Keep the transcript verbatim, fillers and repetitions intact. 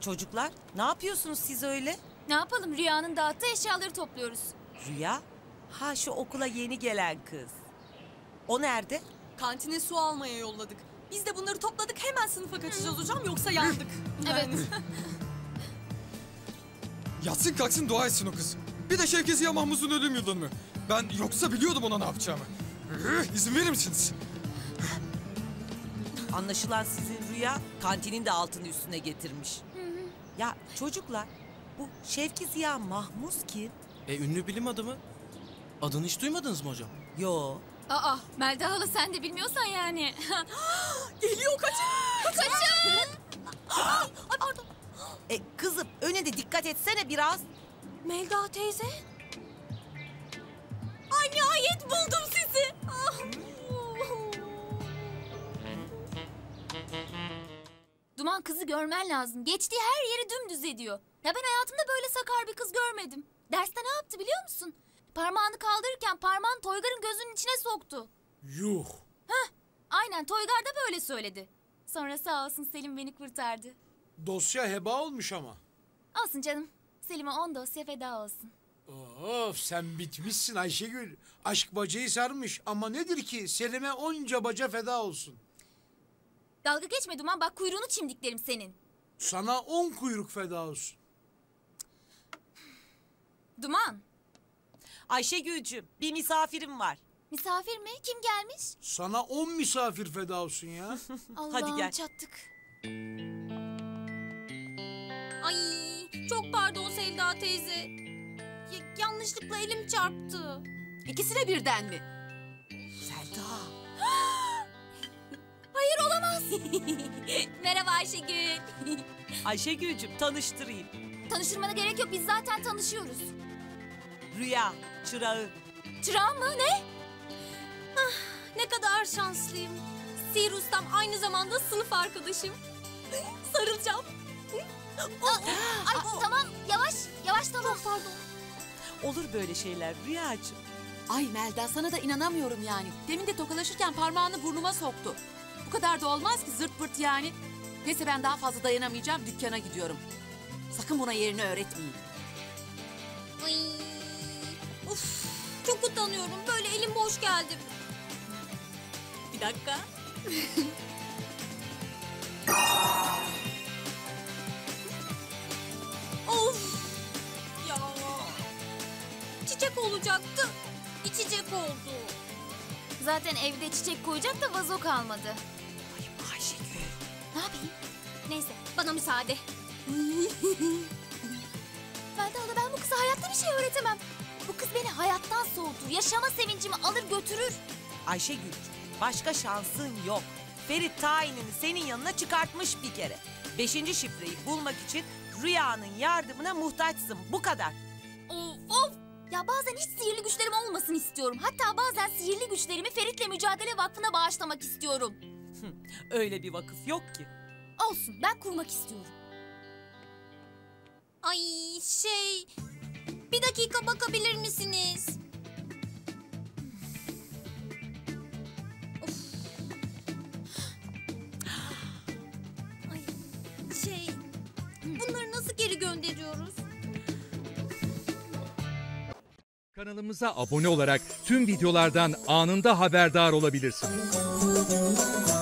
Çocuklar, ne yapıyorsunuz siz öyle? Ne yapalım, Rüya'nın dağıttığı eşyaları topluyoruz. Rüya? Ha, şu okula yeni gelen kız. O nerede? Kantine su almaya yolladık. Biz de bunları topladık, hemen sınıfa kaçacağız hocam, yoksa yandık. Evet. Yatsın kalksın dua etsin o kız. Bir de Şevki Ziya Mahmut'un ölüm yıldönümü. Ben yoksa biliyordum ona ne yapacağımı. İzin verir misiniz? Anlaşılan sizin Rüya kantinin de altını üstüne getirmiş. Hı hı. Ya çocuklar, bu Şevki Ziya Mahmut kim? E ünlü bilim adamı. Adını hiç duymadınız mı hocam? Yo. Aa, Melda hala sen de bilmiyorsan yani. Geliyor, kaçın! Kaçın! Ay pardon. E kızım, öne de dikkat etsene biraz. Melda teyze. Ay nihayet buldum sizi. Duman, kızı görmen lazım. Geçtiği her yeri dümdüz ediyor. Ya ben hayatımda böyle sakar bir kız görmedim. Derste ne yaptı biliyor musun? Parmağını kaldırırken parmağını Toygar'ın gözünün içine soktu. Yuh. Hah, aynen Toygar da böyle söyledi. Sonra sağ olsun Selim beni kurtardı. Dosya heba olmuş ama. Olsun canım. Selim'e on dosya feda olsun. Of, sen bitmişsin Ayşegül. Aşk bacayı sarmış ama nedir ki Selim'e onca baca feda olsun. Dalga geçme Duman, bak kuyruğunu çimdiklerim senin. Sana on kuyruk feda olsun. Duman. Ayşegül'cüm, bir misafirim var. Misafir mi? Kim gelmiş? Sana on misafir feda olsun ya. Allah'ım, çattık. Ay çok pardon Sevda teyze. Ya, yanlışlıkla elim çarptı. İkisine birden mi? Selda. Hayır, olamaz. Merhaba Ayşegül. Ayşegül'cüm, tanıştırayım. Tanıştırmana gerek yok, biz zaten tanışıyoruz. Rüya, çırağı. Çırağı mı? Ne? Ah, ne kadar şanslıyım. Sihir ustam aynı zamanda sınıf arkadaşım. Sarılacağım. Oh, aa, ay, aa, tamam, yavaş, yavaş tamam. Pardon. Olur böyle şeyler Rüyacığım. Ay Melda, sana da inanamıyorum yani. Demin de tokalaşırken parmağını burnuma soktu. Bu kadar da olmaz ki, zırt pırt yani. Neyse, ben daha fazla dayanamayacağım, dükkana gidiyorum. Sakın buna yerini öğretmeyin. Ay. Of, çok utanıyorum. Böyle elim boş geldi. Bir dakika. Of! Ya! Çiçek olacaktı. İçecek oldu. Zaten evde çiçek koyacak da vazo kalmadı. Ay Ayşegül. Ne yapayım? Neyse, bana müsaade. Ben de ona, ben bu kıza hayatta bir şey öğretemem. Bu kız beni hayattan soğutur. Yaşama sevincimi alır götürür. Ayşegül, başka şansın yok. Ferit Tayin'ini senin yanına çıkartmış bir kere. Beşinci şifreyi bulmak için Rüya'nın yardımına muhtaçsın. Bu kadar. Of of! Ya bazen hiç sihirli güçlerim olmasın istiyorum. Hatta bazen sihirli güçlerimi Ferit'le Mücadele Vakfı'na bağışlamak istiyorum. Öyle bir vakıf yok ki. Olsun, ben kurmak istiyorum. Ay şey... Bir dakika bakabilir misiniz? Of. Ay, şey, bunları nasıl geri gönderiyoruz? Kanalımıza abone olarak tüm videolardan anında haberdar olabilirsiniz.